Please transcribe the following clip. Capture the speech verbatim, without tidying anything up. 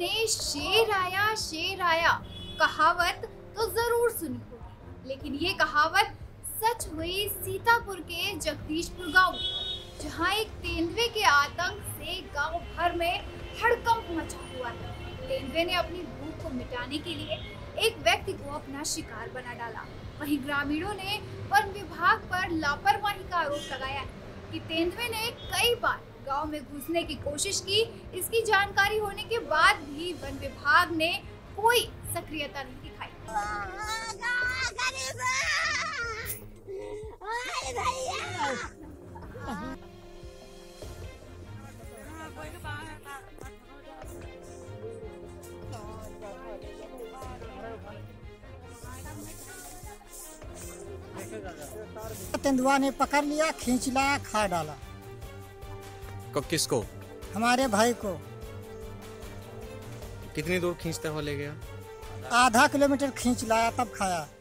तुमने शेर आया शेर आया कहावत तो जरूर सुनी होगी, लेकिन ये कहावत सच हुई सीतापुर के जगदीशपुर गाँव, जहाँ एक तेंदुए के आतंक से गांव भर में हड़कंप मचा हुआ था। तेंदुए ने अपनी भूख को मिटाने के लिए एक व्यक्ति को अपना शिकार बना डाला। वहीं ग्रामीणों ने वन विभाग पर लापरवाही का आरोप लगाया कि तेंदुए ने कई बार गांव में घुसने की कोशिश की। इसकी जानकारी होने के बाद भी वन विभाग ने कोई सक्रियता नहीं दिखाई। तेंदुआ ने पकड़ लिया, खींच लाया, खा डाला। को किसको? हमारे भाई को। कितनी दूर खींचता हुआ ले गया? आधा किलोमीटर खींच लाया तब खाया।